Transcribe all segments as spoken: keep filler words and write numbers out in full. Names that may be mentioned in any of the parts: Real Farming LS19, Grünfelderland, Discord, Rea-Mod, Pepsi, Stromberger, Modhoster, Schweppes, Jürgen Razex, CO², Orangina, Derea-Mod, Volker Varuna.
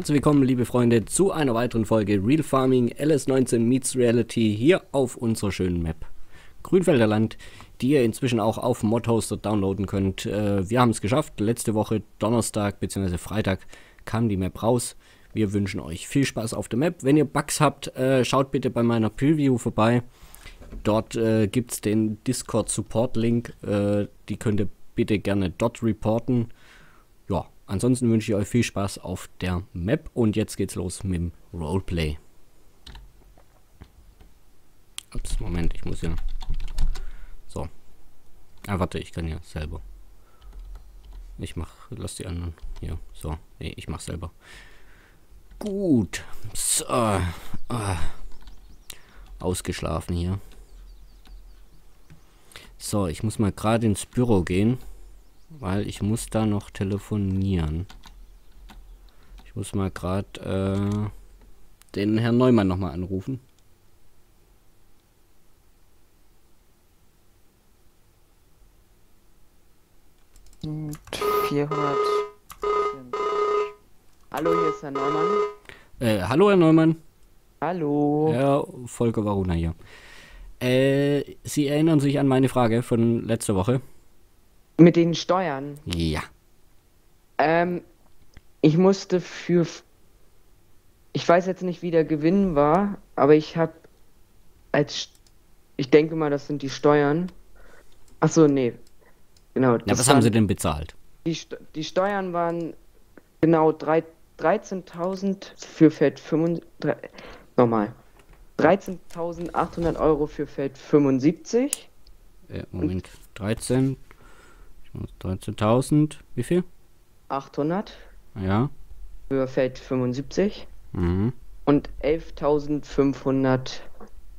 Herzlich willkommen, liebe Freunde, zu einer weiteren Folge Real Farming L S neunzehn meets Reality hier auf unserer schönen Map Grünfelderland, die ihr inzwischen auch auf Modhoster downloaden könnt. Äh, wir haben es geschafft. Letzte Woche Donnerstag bzw. Freitag kam die Map raus. Wir wünschen euch viel Spaß auf der Map. Wenn ihr Bugs habt, äh, schaut bitte bei meiner Preview vorbei. Dort äh, gibt es den Discord Support Link. Äh, die könnt ihr bitte gerne dort reporten. Ja, ansonsten wünsche ich euch viel Spaß auf der Map und jetzt geht's los mit dem Roleplay. Ups, Moment, ich muss ja. So. Ah, warte, ich kann ja selber. Ich mach, lass die anderen. Ja, so. Nee, ich mach selber. Gut. So. Ah. Ausgeschlafen hier. So, ich muss mal gerade ins Büro gehen. Weil ich muss da noch telefonieren. Ich muss mal gerade äh, den Herrn Neumann nochmal anrufen. vierhundert. Hallo, hier ist Herr Neumann. Äh, hallo, Herr Neumann. Hallo. Ja, Volker Varuna hier. Äh, Sie erinnern sich an meine Frage von letzter Woche. Mit den Steuern? Ja. Ähm, ich musste für... Ich weiß jetzt nicht, wie der Gewinn war, aber ich habe als... Ich denke mal, das sind die Steuern. Achso, nee. Genau. Na, was haben Sie denn bezahlt? Die, die Steuern waren genau dreizehntausend für Feld fünfunddreißig... Nochmal. dreizehntausendachthundert Euro für Feld fünfundsiebzig. Äh, Moment. Und dreizehn... dreizehntausend, wie viel? achthundert. Ja. Für Feld fünfundsiebzig. Mhm. Und elftausendfünfhundert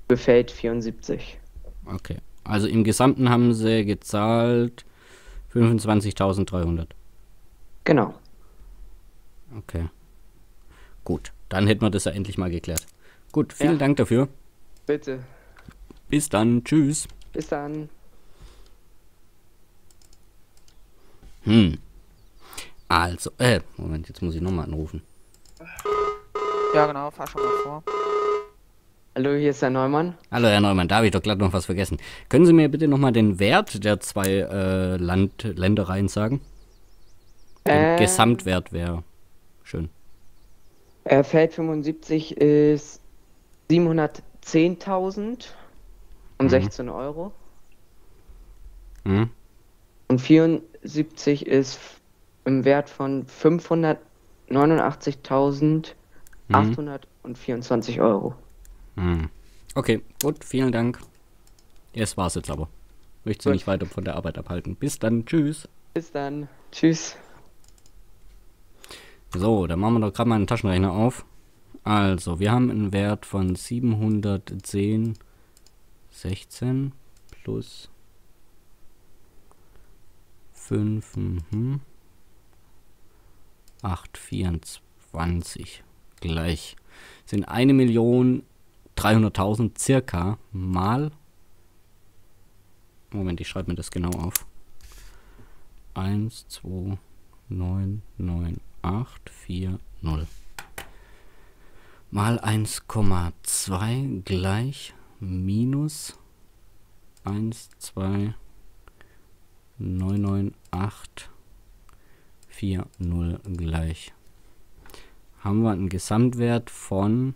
für Feld vierundsiebzig. Okay. Also im Gesamten haben sie gezahlt fünfundzwanzigtausenddreihundert. Genau. Okay. Gut. Dann hätten wir das ja endlich mal geklärt. Gut. Vielen ja. Dank dafür. Bitte. Bis dann. Tschüss. Bis dann. Hm. Also, äh, Moment, jetzt muss ich nochmal anrufen. Ja, genau, fahr schon mal vor. Hallo, hier ist Herr Neumann. Hallo, Herr Neumann, da habe ich doch glatt noch was vergessen. Können Sie mir bitte nochmal den Wert der zwei äh, Land Ländereien sagen? Den äh, Gesamtwert wäre schön. Äh, Feld fünfundsiebzig ist siebenhundertzehntausend und mhm. sechzehn Euro. Mhm. Und vierundsiebzig ist im Wert von fünfhundertneunundachtzigtausendachthundertvierundzwanzig mhm. Euro. Mhm. Okay, gut, vielen Dank. Das war's jetzt aber. Möchte Sie nicht weiter von der Arbeit abhalten. Bis dann, tschüss. Bis dann, tschüss. So, dann machen wir doch gerade mal einen Taschenrechner auf. Also, wir haben einen Wert von siebenhundertzehn, sechzehn plus... fünf, acht, vierundzwanzig gleich sind eine Million dreihunderttausend circa mal, Moment, ich schreibe mir das genau auf, eins, zwei, neun, neun, acht, vier, null mal eins Komma zwei gleich minus eins, zwei, neun, neun, acht, vier, null gleich. Haben wir einen Gesamtwert von...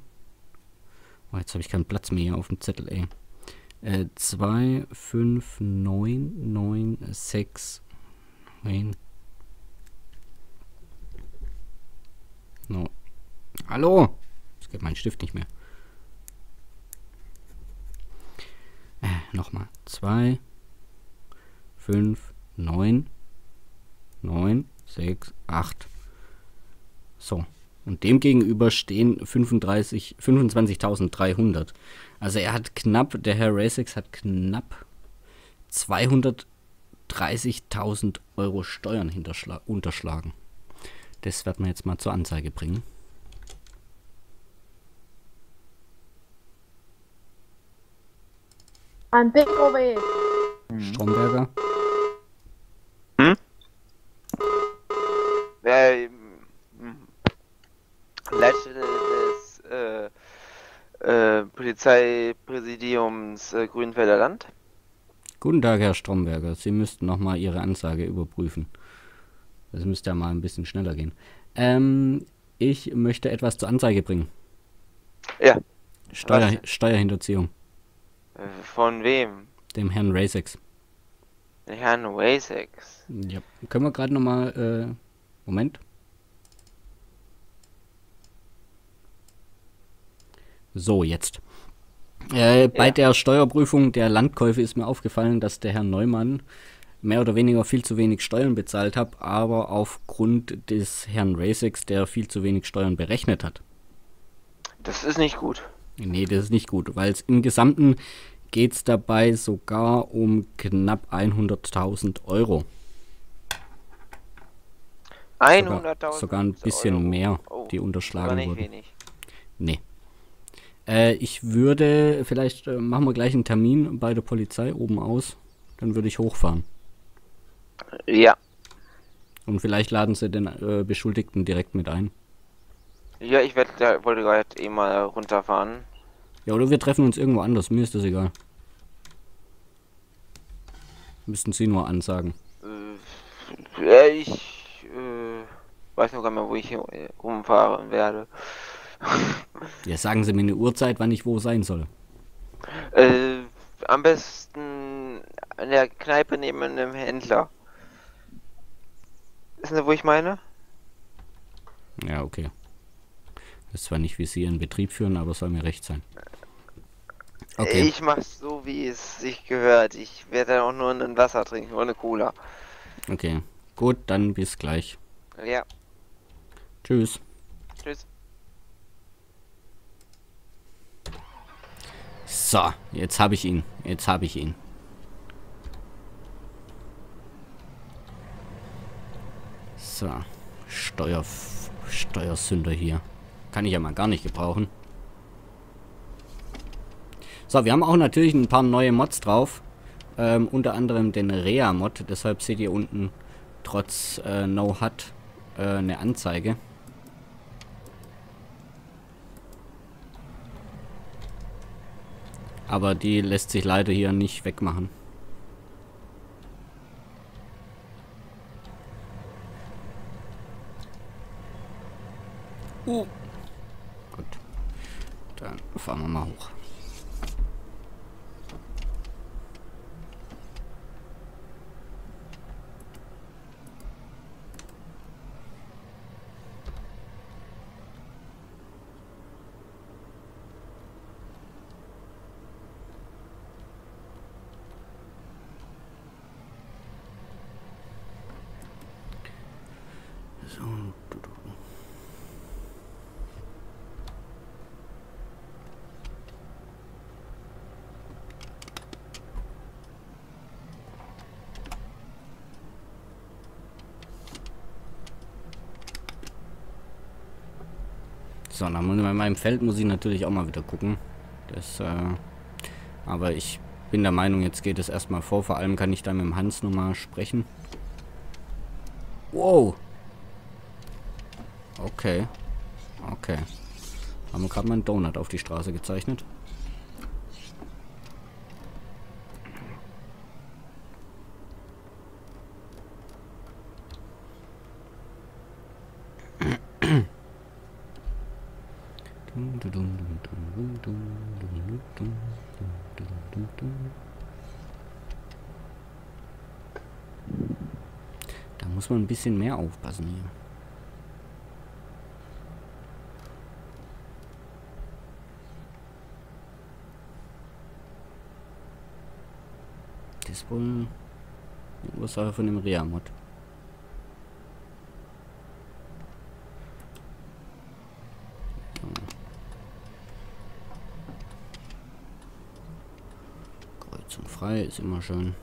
Oh, jetzt habe ich keinen Platz mehr hier auf dem Zettel, ey. Äh, zwei, fünf, neun, neun, sechs, neun. No. Hallo! Jetzt geht mein Stift nicht mehr. Äh, nochmal. zwei, fünf, neun, neun, sechs, acht. So. Und dem gegenüber stehen fünfundzwanzigtausenddreihundert. Also er hat knapp, der Herr Razex hat knapp zweihundertdreißigtausend Euro Steuern unterschlagen. Das werden wir jetzt mal zur Anzeige bringen. Ein Big O B. Stromberger. Hm? Leitstelle des äh, äh, Polizeipräsidiums äh, Grünfelderland. Guten Tag, Herr Stromberger. Sie müssten nochmal Ihre Ansage überprüfen. Das müsste ja mal ein bisschen schneller gehen. Ähm, ich möchte etwas zur Anzeige bringen. Ja. Steuer, Steuerhinterziehung. Von wem? Dem Herrn Razex. Der Herrn Razex? Ja. Können wir gerade nochmal, äh, Moment. So, jetzt. Äh, ja. Bei der Steuerprüfung der Landkäufe ist mir aufgefallen, dass der Herr Neumann mehr oder weniger viel zu wenig Steuern bezahlt hat, aber aufgrund des Herrn Razex, der viel zu wenig Steuern berechnet hat. Das ist nicht gut. Nee, das ist nicht gut, weil es im Gesamten geht es dabei sogar um knapp hunderttausend Euro. hunderttausend Sogar, sogar ein bisschen Euro. mehr, oh, die unterschlagen aber nicht wurden. Wenig. Nee. Äh, ich würde, vielleicht äh, machen wir gleich einen Termin bei der Polizei oben aus, dann würde ich hochfahren. Ja. Und vielleicht laden Sie den äh, Beschuldigten direkt mit ein. Ja, ich werd, da wollte gerade eh mal runterfahren. Ja, oder wir treffen uns irgendwo anders, mir ist das egal. Müssten Sie nur ansagen. Äh, ich äh, weiß noch gar nicht mehr, wo ich hier rumfahren werde. Ja, sagen Sie mir eine Uhrzeit, wann ich wo sein soll. Äh, am besten an der Kneipe neben einem Händler. Wissen Sie, wo ich meine? Ja, okay. Das ist zwar nicht, wie Sie Ihren Betrieb führen, aber soll mir recht sein. Okay. Ich mach's so, wie es sich gehört. Ich werde dann auch nur ein Wasser trinken, ohne Cola. Okay, gut, dann bis gleich. Ja. Tschüss. Tschüss. So, jetzt habe ich ihn. Jetzt habe ich ihn. So, Steuer, Steuersünder hier. Kann ich ja mal gar nicht gebrauchen. So, wir haben auch natürlich ein paar neue Mods drauf. Ähm, unter anderem den Rea-Mod. Deshalb seht ihr unten trotz äh, No-H U D äh, eine Anzeige. Aber die lässt sich leider hier nicht wegmachen. Uh. Gut, dann fahren wir mal hoch. So. So, dann bei meinem Feld muss ich natürlich auch mal wieder gucken. Das, äh, aber ich bin der Meinung, jetzt geht es erstmal vor. Vor allem kann ich da mit dem Hans nochmal sprechen. Wow! Okay. Okay. Haben wir gerade mal einen Donut auf die Straße gezeichnet. Da muss man ein bisschen mehr aufpassen hier. Das ist wohl eine Ursache von dem Rea-Mod. Kreuzung frei ist immer schön.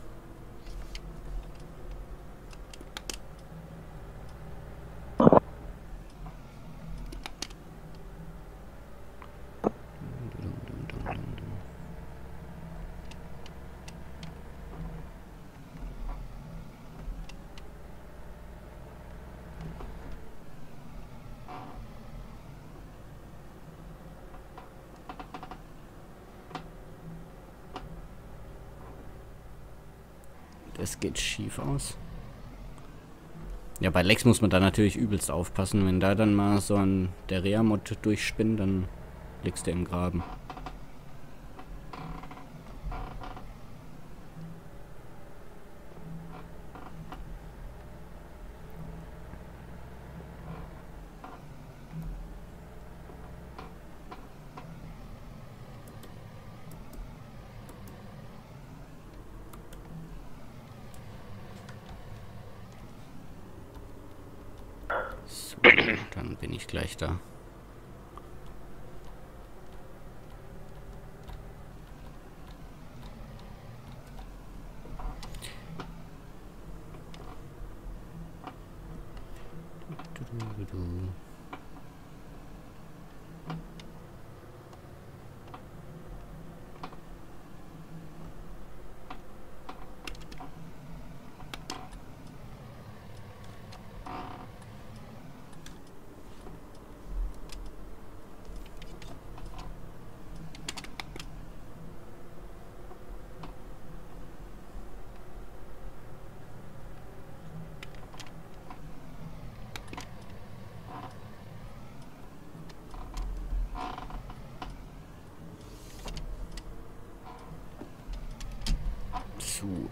Das geht schief aus. Ja, bei Lex muss man da natürlich übelst aufpassen. Wenn da dann mal so ein Derea-Mod durchspinnt, dann liegst du im Graben. Dann bin ich gleich da.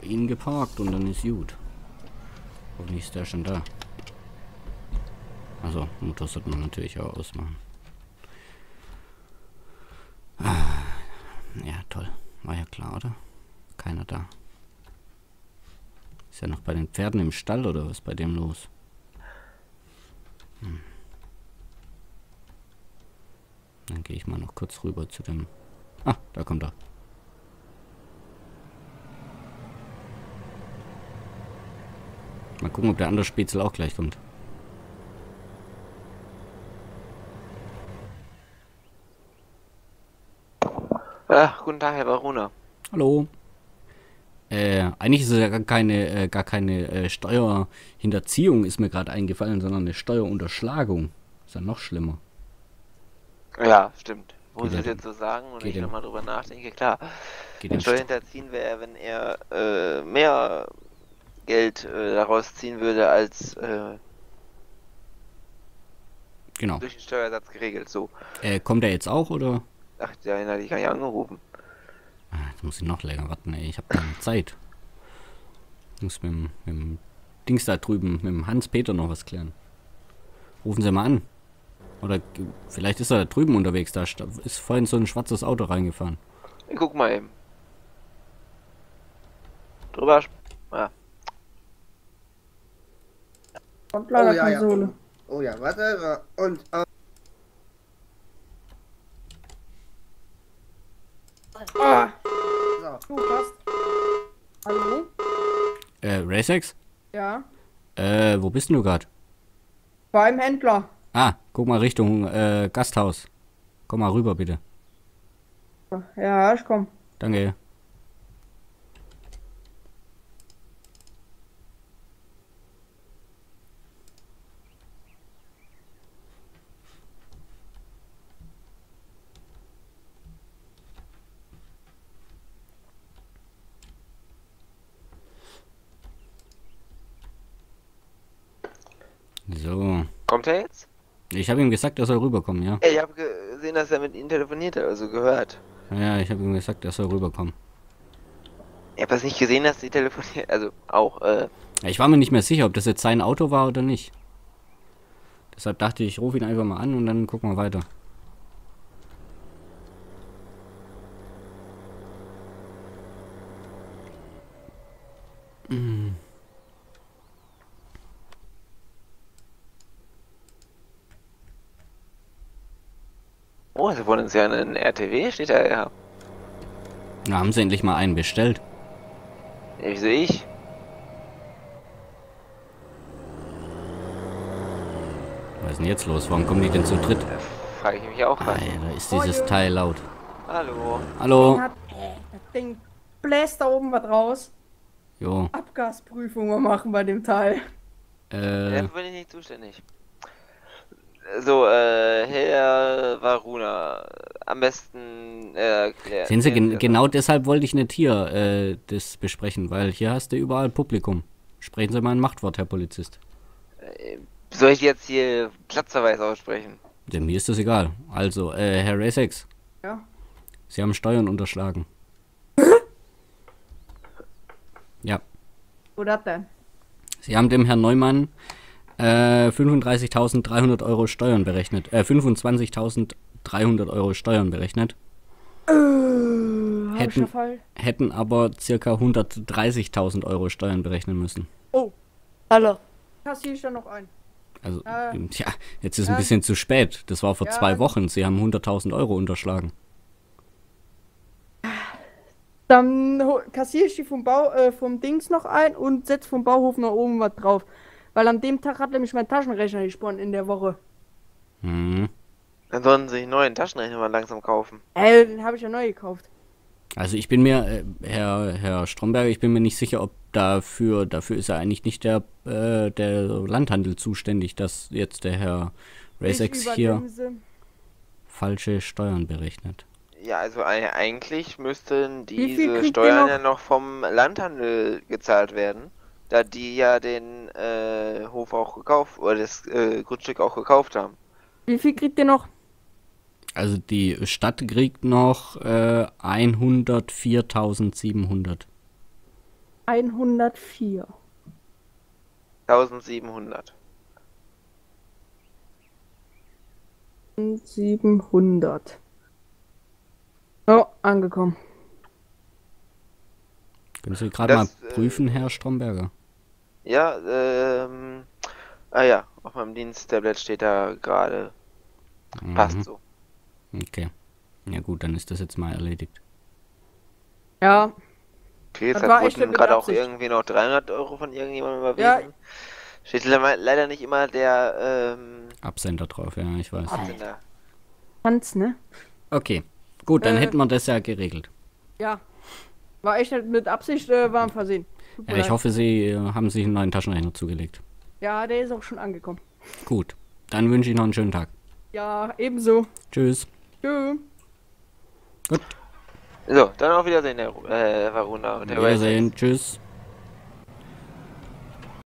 Ihn geparkt und dann ist gut. Hoffentlich ist der schon da. Also, Motor sollte man natürlich auch ausmachen. Ah, ja, toll. War ja klar, oder? Keiner da. Ist ja noch bei den Pferden im Stall oder was bei dem los? Hm. Dann gehe ich mal noch kurz rüber zu dem... Ah, da kommt er. Mal gucken, ob der andere Spätzle auch gleich kommt. Ach, guten Tag, Herr Varuna. Hallo. Äh, eigentlich ist es ja gar keine, äh, gar keine äh, Steuerhinterziehung, ist mir gerade eingefallen, sondern eine Steuerunterschlagung. Ist ja noch schlimmer. Ja, stimmt. Wo Sie das jetzt so sagen und ich nochmal drüber nachdenke, klar. Steuerhinterziehen wäre, wenn er äh, mehr... Geld äh, daraus ziehen würde als äh, genau. Durch den Steuersatz geregelt. So. Äh, kommt der jetzt auch oder? Ach, der hat dich gar nicht angehoben. Ah, jetzt muss ich noch länger warten, ey. Ich habe keine Zeit. Ich muss mit dem, mit dem Dings da drüben, mit dem Hans-Peter noch was klären. Rufen Sie mal an. Oder vielleicht ist er da drüben unterwegs. Da ist vorhin so ein schwarzes Auto reingefahren. Ich guck mal eben. Drüber. Ah. Oh ja, ja. Oh ja, warte, und... Uh ah. So. Du passt. Hallo? Äh, Razex? Ja? Äh, wo bist denn du gerade? Beim Händler. Ah, guck mal Richtung, äh, Gasthaus. Komm mal rüber, bitte. Ja, ich komm. Danke. So. Kommt er jetzt? Ich habe ihm gesagt, er soll rüberkommen, ja. Ich habe gesehen, dass er mit ihm telefoniert hat, also gehört. Ja, ich habe ihm gesagt, er soll rüberkommen. Ich habe das nicht gesehen, dass sie telefoniert, also auch, äh... Ich war mir nicht mehr sicher, ob das jetzt sein Auto war oder nicht. Deshalb dachte ich, ich rufe ihn einfach mal an und dann gucken wir weiter. Mhm. Oh, sie wollen uns ja einen R T W, steht da ja. Na, haben sie endlich mal einen bestellt. Ich sehe ich. Was ist denn jetzt los? Warum kommen die denn zu dritt? Da frage ich mich auch gerade. Da ist dieses oh, Teil laut. Hallo. Hallo. Das Ding bläst da oben was raus. Jo. Abgasprüfungen machen bei dem Teil. Äh. Dafür bin ich nicht zuständig. So, äh, Herr Varuna, am besten Äh, äh, Sehen Sie, gen genau deshalb wollte ich nicht hier äh, das besprechen, weil hier hast du überall Publikum. Sprechen Sie mal ein Machtwort, Herr Polizist. Soll ich jetzt hier Platzverweis aussprechen? Ja, mir ist das egal. Also, äh, Herr Razex. Ja? Sie haben Steuern unterschlagen. Ja. Oder denn? Sie haben dem Herrn Neumann äh, fünfunddreißigtausenddreihundert Euro Steuern berechnet. Äh, fünfundzwanzigtausenddreihundert Euro Steuern berechnet. Äh, hätten, hätten aber circa hundertdreißigtausend Euro Steuern berechnen müssen. Oh, hallo. Kassiere ich da noch ein. Also, äh, ja, jetzt ist äh, ein bisschen zu spät. Das war vor ja, zwei Wochen. Sie haben hunderttausend Euro unterschlagen. Dann kassiere ich die vom, Bau, äh, vom Dings noch ein und setze vom Bauhof noch oben was drauf. Weil an dem Tag hat nämlich mein Taschenrechner gesponnen in der Woche. Hm. Dann sollen sie sich einen neuen Taschenrechner mal langsam kaufen. Äh, den habe ich ja neu gekauft. Also ich bin mir, äh, Herr, Herr Stromberger, ich bin mir nicht sicher, ob dafür, dafür ist ja eigentlich nicht der, äh, der Landhandel zuständig, dass jetzt der Herr Razex hier falsche Steuern berechnet. Ja, also eigentlich müssten diese Steuern noch? ja noch vom Landhandel gezahlt werden, da die ja den äh, Hof auch gekauft, oder das äh, Grundstück auch gekauft haben. Wie viel kriegt ihr noch? Also die Stadt kriegt noch äh, hundertviertausendsiebenhundert. hundertviertausendsiebenhundert. siebzehnhundert. Oh, angekommen. Können Sie gerade mal prüfen, äh, Herr Stromberger? Ja, ähm... Ah ja, auf meinem Diensttablet steht da gerade. Mhm. Passt so. Okay. Ja gut, dann ist das jetzt mal erledigt. Ja. Okay, jetzt hat wurden gerade auch irgendwie noch dreihundert Euro von irgendjemandem überwiesen. Ja. Steht leider nicht immer der, ähm... Absender drauf, ja, ich weiß. Absender. Hans, ne? Okay. Gut, dann äh, hätten wir das ja geregelt. Ja. War echt mit Absicht, äh, war ein Versehen. Ja, ich hoffe, Sie äh, haben sich einen neuen Taschenrechner zugelegt. Ja, der ist auch schon angekommen. Gut, dann wünsche ich noch einen schönen Tag. Ja, ebenso. Tschüss. Tschüss. Gut. So, dann auf Wiedersehen, Herr äh, Varuna. Wiedersehen, tschüss.